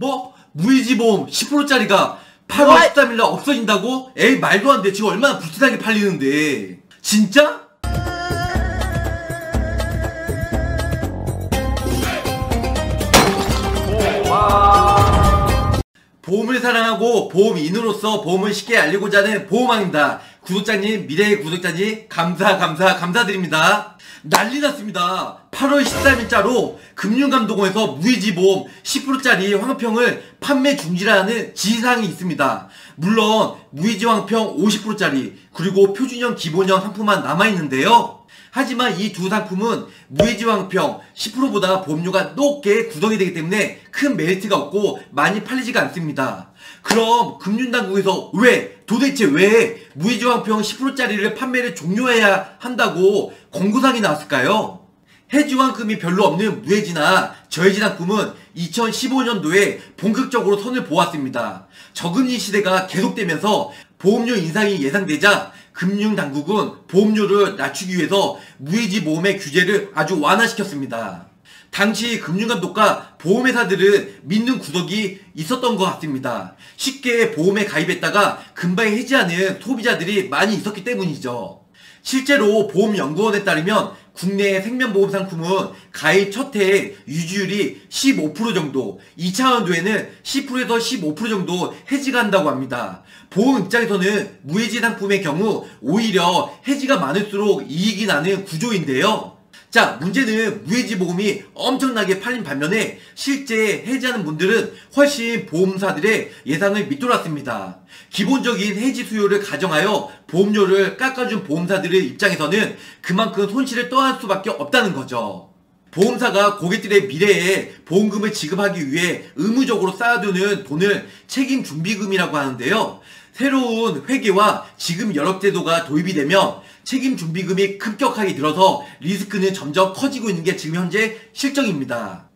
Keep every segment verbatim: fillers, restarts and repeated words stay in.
뭐? 무해지보험 십 퍼센트짜리가 팔월 십삼일날 없어진다고? 에이 말도 안 돼. 지금 얼마나 부지하게 팔리는데. 진짜? 보험을 사랑하고 보험인으로서 보험을 쉽게 알리고자 하는 보험왕입니다. 구독자님, 미래의 구독자님 감사 감사 감사드립니다. 난리 났습니다. 팔월 십삼일자로 금융감독원에서 무해지보험 십 퍼센트짜리 환급형을 판매 중지라는 지시사항이 있습니다. 물론 무해지환급형 오십 퍼센트짜리 그리고 표준형 기본형 상품만 남아있는데요. 하지만 이 두 상품은 무해지환급형 십 퍼센트보다 보험료가 높게 구성이 되기 때문에 큰 메리트가 없고 많이 팔리지가 않습니다. 그럼 금융당국에서 왜 도대체 왜 무해지환급형 십 퍼센트짜리를 판매를 종료해야 한다고 권고사항이 나왔을까요? 해지환급이 별로 없는 무해지나 저해지 상품은 이천십오년도에 본격적으로 선을 보았습니다. 저금리 시대가 계속되면서 보험료 인상이 예상되자 금융당국은 보험료를 낮추기 위해서 무해지보험의 규제를 아주 완화시켰습니다. 당시 금융감독과 보험회사들은 믿는 구석이 있었던 것 같습니다. 쉽게 보험에 가입했다가 금방 해지하는 소비자들이 많이 있었기 때문이죠. 실제로 보험연구원에 따르면 국내 생명보험 상품은 가입 첫 해에 유지율이 십오 퍼센트 정도, 이 차 연도에는 십 퍼센트에서 십오 퍼센트 정도 해지가 한다고 합니다. 보험 입장에서는 무해지 상품의 경우 오히려 해지가 많을수록 이익이 나는 구조인데요. 자, 문제는 무해지 보험이 엄청나게 팔린 반면에 실제 해지하는 분들은 훨씬 보험사들의 예상을 밑돌았습니다. 기본적인 해지 수요를 가정하여 보험료를 깎아준 보험사들의 입장에서는 그만큼 손실을 떠안을 수밖에 없다는 거죠. 보험사가 고객들의 미래에 보험금을 지급하기 위해 의무적으로 쌓아두는 돈을 책임준비금이라고 하는데요. 새로운 회계와 지급 여력제도가 도입이 되며 책임준비금이 급격하게 늘어서 리스크는 점점 커지고 있는 게 지금 현재 실정입니다.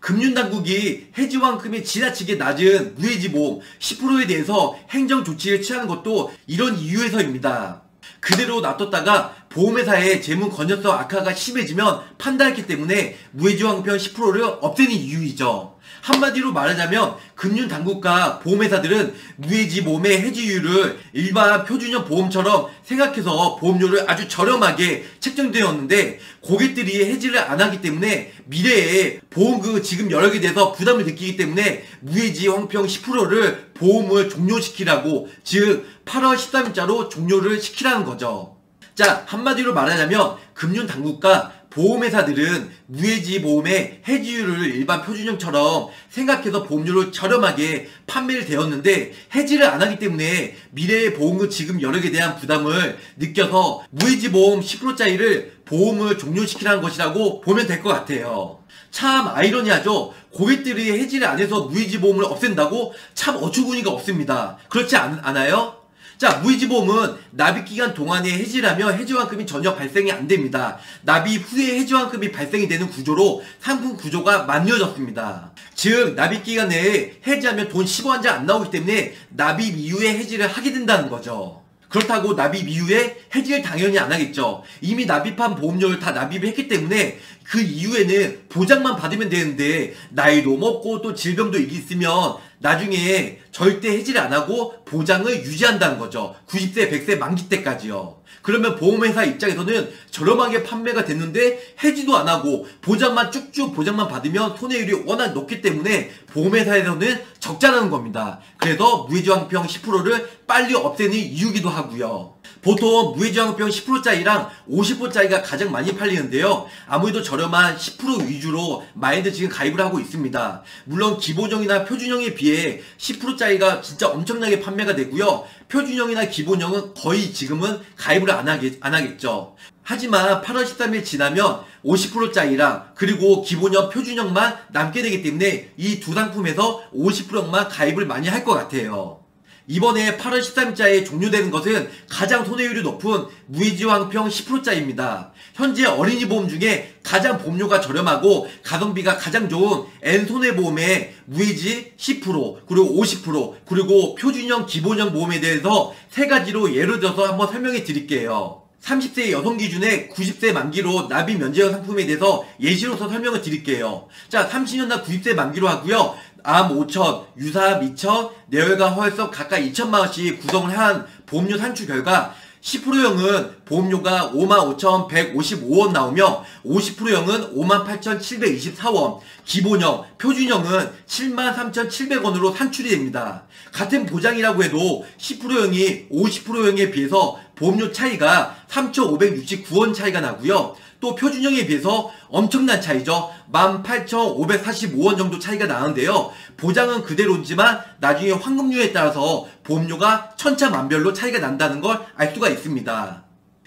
금융당국이 해지환급이 지나치게 낮은 무해지보험 십 퍼센트에 대해서 행정조치를 취하는 것도 이런 이유에서입니다. 그대로 놔뒀다가 보험회사의 재무 건전성 악화가 심해지면 판단했기 때문에 무해지환급형 십 퍼센트를 없애는 이유이죠. 한마디로 말하자면 금융당국과 보험회사들은 무해지보험의 해지율을 일반 표준형 보험처럼 생각해서 보험료를 아주 저렴하게 책정되었는데 고객들이 해지를 안 하기 때문에 미래에 보험금 지급 여력에 대해서 부담을 느끼기 때문에 무해지환급형 십 퍼센트를 보험을 종료시키라고, 즉 팔월 십삼일자로 종료를 시키라는 거죠. 자, 한마디로 말하자면 금융당국과 보험회사들은 무해지보험의 해지율을 일반 표준형처럼 생각해서 보험료를 저렴하게 판매를 되었는데 해지를 안 하기 때문에 미래의 보험금 지급 여력에 대한 부담을 느껴서 무해지보험 십 퍼센트짜리를 보험을 종료시키라는 것이라고 보면 될 것 같아요. 참 아이러니하죠. 고객들이 해지를 안 해서 무해지보험을 없앤다고? 참 어처구니가 없습니다. 그렇지 않, 않아요? 자, 무해지보험은 납입기간 동안에 해지라며 해지환급이 전혀 발생이 안됩니다. 납입 후에 해지환급이 발생이 되는 구조로 상품 구조가 만들어졌습니다. 즉 납입기간 내에 해지하면 돈 십오한자 안 나오기 때문에 납입 이후에 해지를 하게 된다는 거죠. 그렇다고 납입 이후에 해지를 당연히 안 하겠죠. 이미 납입한 보험료를 다 납입을 했기 때문에 그 이후에는 보장만 받으면 되는데 나이도 먹고 또 질병도 있으면 나중에 절대 해지를 안 하고 보장을 유지한다는 거죠. 구십세, 백세 만기 때까지요. 그러면 보험회사 입장에서는 저렴하게 판매가 됐는데 해지도 안 하고 보장만 쭉쭉 보장만 받으면 손해율이 워낙 높기 때문에 보험회사에서는 적자라는 겁니다. 그래서 무해지환급형 십 퍼센트를 빨리 없애는 이유기도 하고요. 보통 무해지환급형 십 퍼센트짜리랑 오십 퍼센트짜리가 가장 많이 팔리는데요. 아무래도 저렴한 십 퍼센트 위주로 많이들 지금 가입을 하고 있습니다. 물론 기본형이나 표준형에 비해 십 퍼센트짜리가 진짜 엄청나게 판매가 되고요. 표준형이나 기본형은 거의 지금은 가입을 안, 하겠, 안 하겠죠. 하지만 팔월 십삼일 지나면 오십 퍼센트짜리랑 그리고 기본형 표준형만 남게 되기 때문에 이 두 상품에서 오십 퍼센트만 가입을 많이 할 것 같아요. 이번에 팔월 십삼일자에 종료되는 것은 가장 손해율이 높은 무해지환급형 십 퍼센트짜리입니다. 현재 어린이 보험 중에 가장 보험료가 저렴하고 가성비가 가장 좋은 N손해보험의 무해지 십 퍼센트 그리고 오십 퍼센트 그리고 표준형 기본형 보험에 대해서 세 가지로 예를 들어서 한번 설명해 드릴게요. 삼십세 여성 기준에 구십세 만기로 납입 면제형 상품에 대해서 예시로서 설명을 드릴게요. 자, 삼십년나 구십세 만기로 하고요. 암 오천, 유사암 이천, 뇌혈관 허혈성 각각 이천만 원씩 구성을 한 보험료 산출 결과 십 퍼센트형은 보험료가 오만 오천백오십오 원 나오며 오십 퍼센트형은 오만 팔천칠백이십사 원, 기본형, 표준형은 칠만 삼천칠백 원으로 산출이 됩니다. 같은 보장이라고 해도 십 퍼센트형이 오십 퍼센트형에 비해서 보험료 차이가 삼천오백육십구 원 차이가 나고요. 또 표준형에 비해서 엄청난 차이죠. 만 팔천오백사십오 원 정도 차이가 나는데요. 보장은 그대로지만 나중에 환급률에 따라서 보험료가 천차만별로 차이가 난다는 걸 알 수가 있습니다.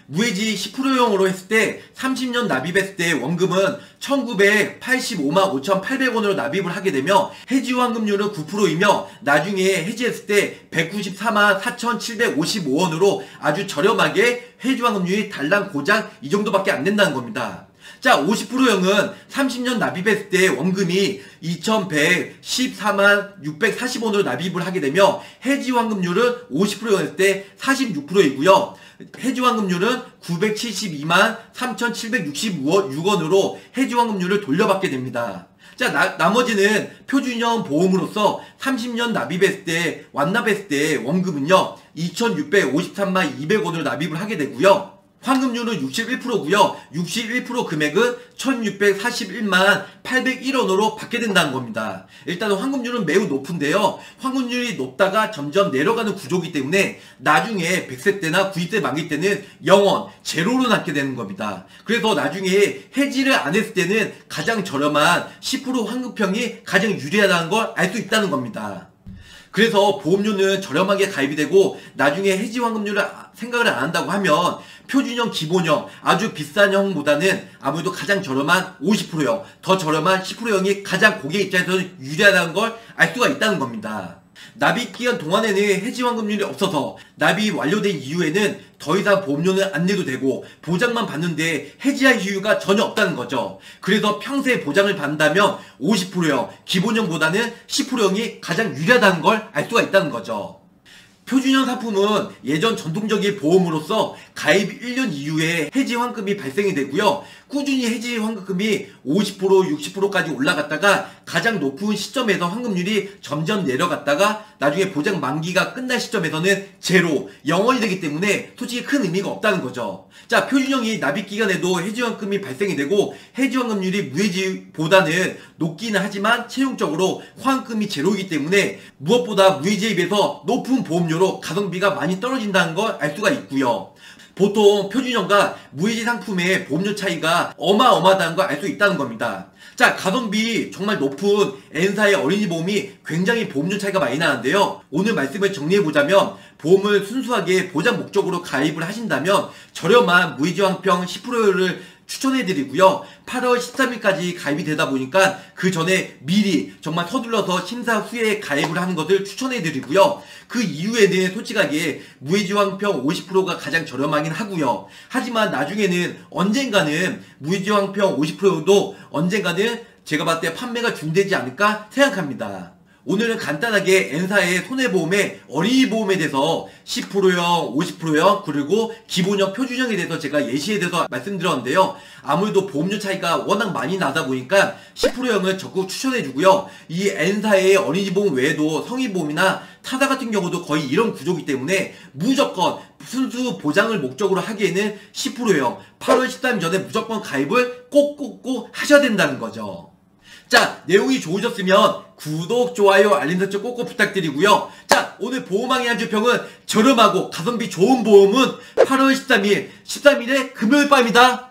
무해지 십 퍼센트형으로 했을 때 삼십 년 납입했을 때 원금은 천구백팔십오만 오천팔백 원으로 납입을 하게 되며 해지 환급률은 구 퍼센트이며 나중에 해지했을 때 백구십사만 사천칠백오십오 원으로 아주 저렴하게 해지 환급률이 달랑 고작 이 정도밖에 안 된다는 겁니다. 자, 오십 퍼센트형은 삼십 년 납입했을 때 원금이 이천백십사만 육백사십 원으로 납입을 하게 되며 해지 환급률은 오십 퍼센트형 했을 때 사십육 퍼센트이고요. 해지 환급률은 구백칠십이만 삼천칠백육십육 원으로 해지 환급률을 돌려받게 됩니다. 자, 나, 나머지는 표준형 보험으로서 삼십 년 납입했을 때, 완납했을 때 원금은요, 이천육백오십삼만 이백 원으로 납입을 하게 되고요. 환급률은 육십일 퍼센트고요. 육십일 퍼센트 금액은 천육백사십일만 팔백일 원으로 받게 된다는 겁니다. 일단 환급률은 매우 높은데요. 환급률이 높다가 점점 내려가는 구조이기 때문에 나중에 백 세 때나 구십 세 만기 때는 영 원, 제로로 남게 되는 겁니다. 그래서 나중에 해지를 안 했을 때는 가장 저렴한 십 퍼센트 환급형이 가장 유리하다는 걸 알 수 있다는 겁니다. 그래서 보험료는 저렴하게 가입이 되고 나중에 해지 환급률을 생각을 안 한다고 하면 표준형, 기본형, 아주 비싼 형보다는 아무래도 가장 저렴한 오십 퍼센트형, 더 저렴한 십 퍼센트형이 가장 고객 입장에서는 유리하다는 걸 알 수가 있다는 겁니다. 납입기간 동안에는 해지 환급률이 없어서 납입이 완료된 이후에는 더 이상 보험료는 안 내도 되고 보장만 받는데 해지할 이유가 전혀 없다는 거죠. 그래서 평생 보장을 받는다면 오십 퍼센트형, 기본형보다는 십 퍼센트형이 가장 유리하다는 걸 알 수가 있다는 거죠. 표준형 상품은 예전 전통적인 보험으로서 가입 일 년 이후에 해지 환급이 발생이 되고요. 꾸준히 해지 환급금이 오십 퍼센트, 육십 퍼센트까지 올라갔다가 가장 높은 시점에서 환급률이 점점 내려갔다가 나중에 보장 만기가 끝날 시점에서는 제로, 영 원이 되기 때문에 솔직히 큰 의미가 없다는 거죠. 자, 표준형이 납입기간에도 해지 환급금이 발생이 되고 해지 환급률이 무해지보다는 높기는 하지만 채용적으로 환급금이 제로이기 때문에 무엇보다 무해지에 비해서 높은 보험료 가성비가 많이 떨어진다는 걸 알 수가 있고요. 보통 표준형과 무해지 상품의 보험료 차이가 어마어마하다는 걸 알 수 있다는 겁니다. 자, 가성비 정말 높은 N사의 어린이 보험이 굉장히 보험료 차이가 많이 나는데요. 오늘 말씀을 정리해보자면 보험을 순수하게 보장 목적으로 가입을 하신다면 저렴한 무해지환급형 십 퍼센트를 추천해드리고요. 팔월 십삼일까지 가입이 되다 보니까 그 전에 미리 정말 서둘러서 심사 후에 가입을 하는 것을 추천해드리고요. 그 이후에는 솔직하게 무해지환급형 오십 퍼센트가 가장 저렴하긴 하고요. 하지만 나중에는 언젠가는 무해지환급형 오십 퍼센트도 언젠가는 제가 봤을 때 판매가 중지되지 않을까 생각합니다. 오늘은 간단하게 N사의 손해보험의 어린이 보험에 대해서 십 퍼센트형, 오십 퍼센트형, 그리고 기본형, 표준형에 대해서 제가 예시에 대해서 말씀드렸는데요. 아무래도 보험료 차이가 워낙 많이 나다 보니까 십 퍼센트형을 적극 추천해주고요. 이 N사의 어린이 보험 외에도 성인보험이나 타사 같은 경우도 거의 이런 구조이기 때문에 무조건 순수 보장을 목적으로 하기에는 십 퍼센트형, 팔월 십삼일 전에 무조건 가입을 꼭꼭꼭 하셔야 된다는 거죠. 자, 내용이 좋으셨으면 구독, 좋아요, 알림 설정 꼭꼭 부탁드리고요. 자, 오늘 보험왕의 한 줄 평은 저렴하고 가성비 좋은 보험은 팔월 십삼일, 십삼일의 금요일 밤이다.